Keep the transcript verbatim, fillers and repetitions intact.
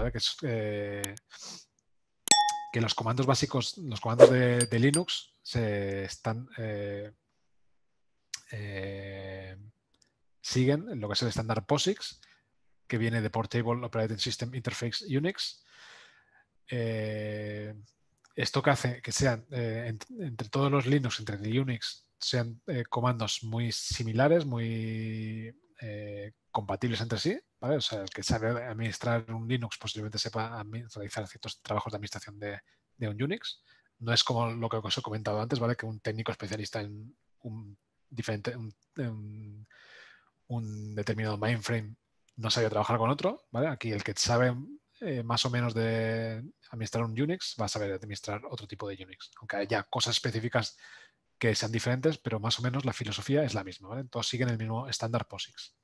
¿vale? Que, es, eh, que los comandos básicos, los comandos de, de Linux se están eh, eh, siguen lo que es el estándar POSIX, que viene de Portable Operating System Interface Unix. Eh, esto que hace que sean eh, entre, entre todos los Linux, entre Unix, sean eh, comandos muy similares, muy eh, compatibles entre sí, ¿vale? O sea, el que sabe administrar un Linux posiblemente sepa realizar ciertos trabajos de administración de, de un Unix. No es como lo que os he comentado antes, ¿vale? Que un técnico especialista en un, diferente, un, un, un determinado mainframe no sabía trabajar con otro, ¿vale? Aquí el que sabe eh, más o menos de administrar un Unix va a saber administrar otro tipo de Unix, aunque haya cosas específicas que sean diferentes, pero más o menos la filosofía es la misma, ¿vale? Todos siguen el mismo estándar POSIX.